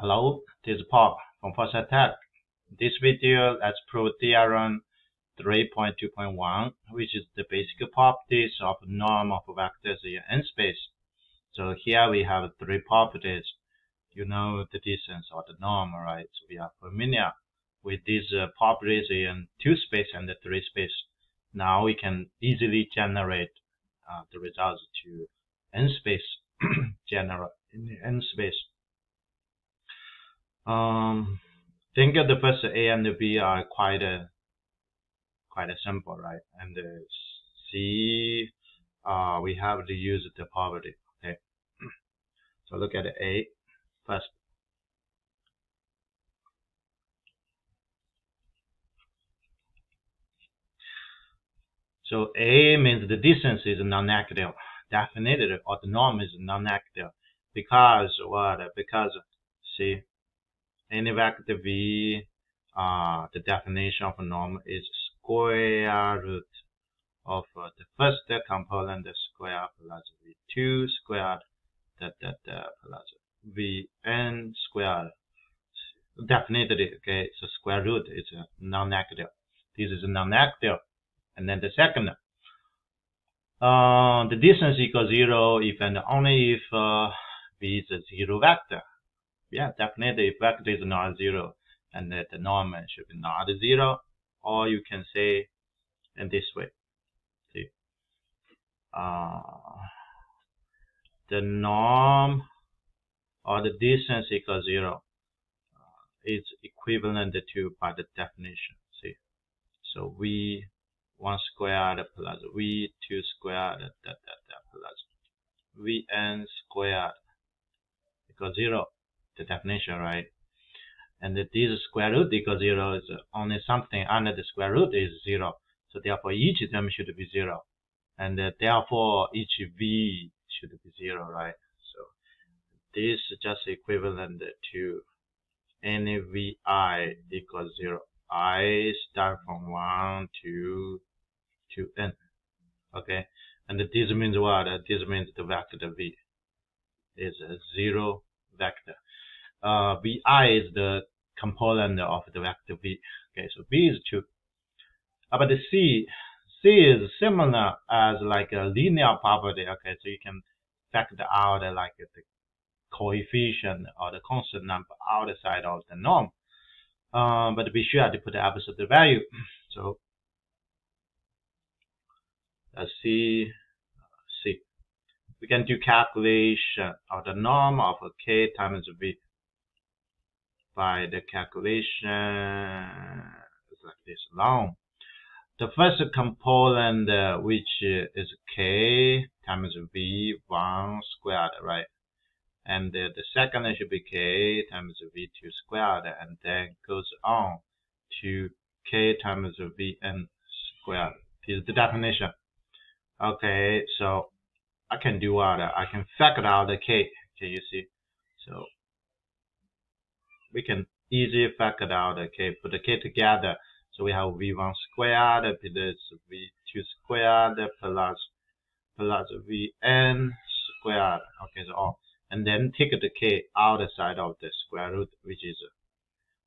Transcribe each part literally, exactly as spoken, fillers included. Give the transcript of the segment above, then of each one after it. Hello, this is Pop from Foresight Tech. This video, let's prove theorem three point two point one, which is the basic properties of norm of vectors in n-space. So here we have three properties. You know the distance or the norm, right? So we are familiar with these uh, properties in two space and the three space. Now we can easily generate uh, the results to n-space, general in n-space. Um, think of the first A and B are quite uh, quite simple, right? And uh, C, uh, we have to use the property. Okay, so look at A first. So A means the distance is non-negative, definitely, or the norm is non-negative, because what? Because see. Any vector v, uh, the definition of a norm is square root of uh, the first component square plus v two squared that that plus vn squared. Definitely, okay, so square root is uh, non-negative. This is non-negative, and then the second, uh, the distance equals zero if and only if uh, v is a zero vector. Yeah, definitely if vector is not zero and that the norm should be not zero, or you can say in this way. See, uh, the norm or the distance equals zero uh, is equivalent to by the definition. See, so v one squared plus v two squared that, that, that, plus vn squared equals zero. The definition, right? And that this square root equals zero is only something under the square root is zero. So therefore each term should be zero. And uh, therefore each v should be zero, right? So this is just equivalent to any vi equals zero. I start from one to to n. Okay. And this means what? This means the vector v is a zero vector. Uh, vi is the component of the vector v. Okay, so v is two. Uh, but the c, c is similar as like a linear property. Okay, so you can factor out uh, like uh, the coefficient or the constant number outside of the norm. Uh, but be sure to put the absolute value. So uh, c, c. We can do calculation of the norm of k times v. By the calculation, it's like this long. The first component, uh, which is k times v one squared, right? And uh, the second should be k times v two squared, and then goes on to k times vn squared. This is the definition. Okay, so I can do what? I can factor out the k. Can you see? So we can easily factor out, okay, put the k together. So we have v one squared plus v two squared plus, plus vn squared, okay, so on. And then take the k outside of the square root, which is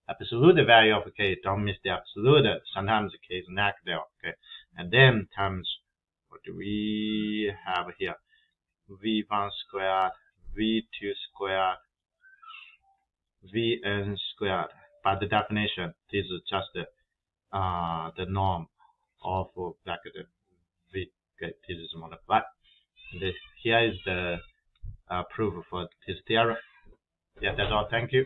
absolute value of k. Don't miss the absolute. Sometimes the k is negative, okay. And then times, what do we have here? v one squared, v two squared, vn squared. By the definition, this is just the, uh, the norm of vector v. Okay, this is multiplied. And this, here is the uh, proof for this theorem. Yeah, that's all. Thank you.